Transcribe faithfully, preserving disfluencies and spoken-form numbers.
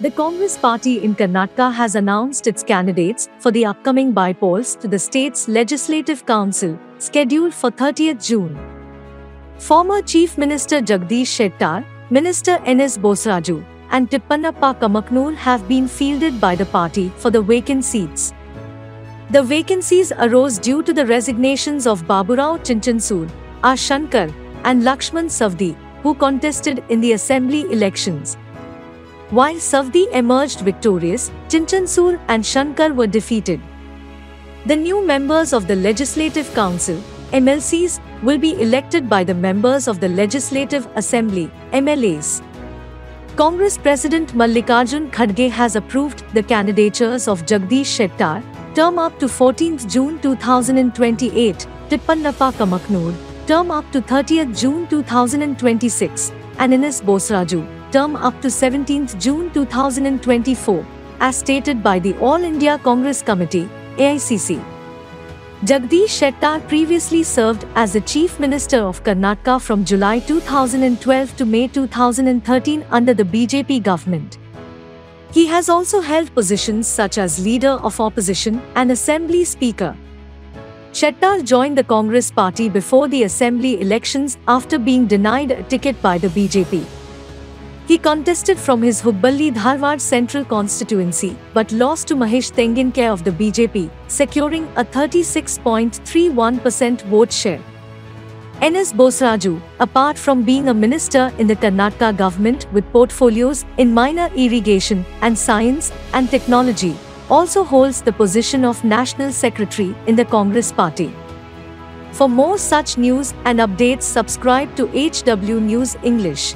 The Congress party in Karnataka has announced its candidates for the upcoming by-polls to the state's Legislative Council, scheduled for thirtieth June. Former Chief Minister Jagadish Shettar, Minister N S Boseraju, and Tippannappa Kamaknoor have been fielded by the party for the vacant seats. The vacancies arose due to the resignations of Baburao Chinchansur, R Shankar, and Laxman Savadi, who contested in the assembly elections. While Savadi emerged victorious, Chinchansur and Shankar were defeated. The new members of the Legislative Council, M L Cs, will be elected by the members of the Legislative Assembly, M L As. Congress President Mallikarjun Kharge has approved the candidatures of Jagadish Shettar, term up to fourteenth June two thousand twenty-eight, Tippannappa Kamaknoor, term up to thirtieth June two thousand twenty-six, and N S Boseraju, term up to seventeenth June two thousand twenty-four, as stated by the All India Congress Committee, A I C C. Jagadish Shettar previously served as the Chief Minister of Karnataka from July two thousand twelve to May two thousand thirteen under the B J P government. He has also held positions such as Leader of Opposition and Assembly Speaker. Shettar joined the Congress party before the assembly elections after being denied a ticket by the B J P. He contested from his Hubballi-Dharwad central constituency, but lost to Mahesh Tenginenkay of the B J P, securing a thirty-six point three one percent vote share. N S Boseraju, apart from being a minister in the Karnataka government with portfolios in minor irrigation and science and technology, also holds the position of National Secretary in the Congress party. For more such news and updates, subscribe to H W News English.